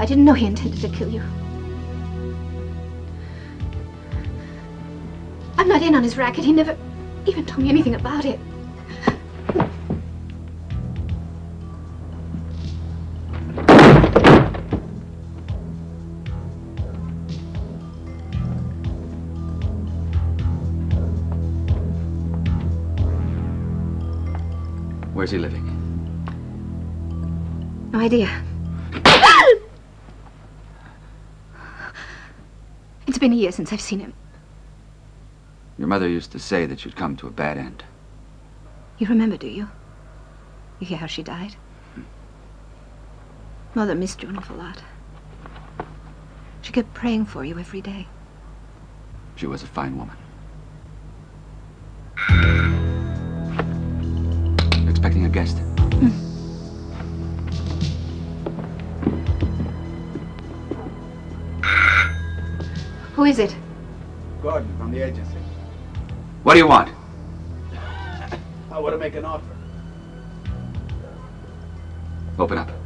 I didn't know he intended to kill you. I'm not in on his racket. He never even told me anything about it. Where's he living? No idea. It's been a year since I've seen him. Your mother used to say that you'd come to a bad end. You remember, do you? You hear how she died? Mother missed you an awful lot. She kept praying for you every day. She was a fine woman. You're expecting a guest? Who is it? Gordon from the agency. What do you want? I want to make an offer. Open up.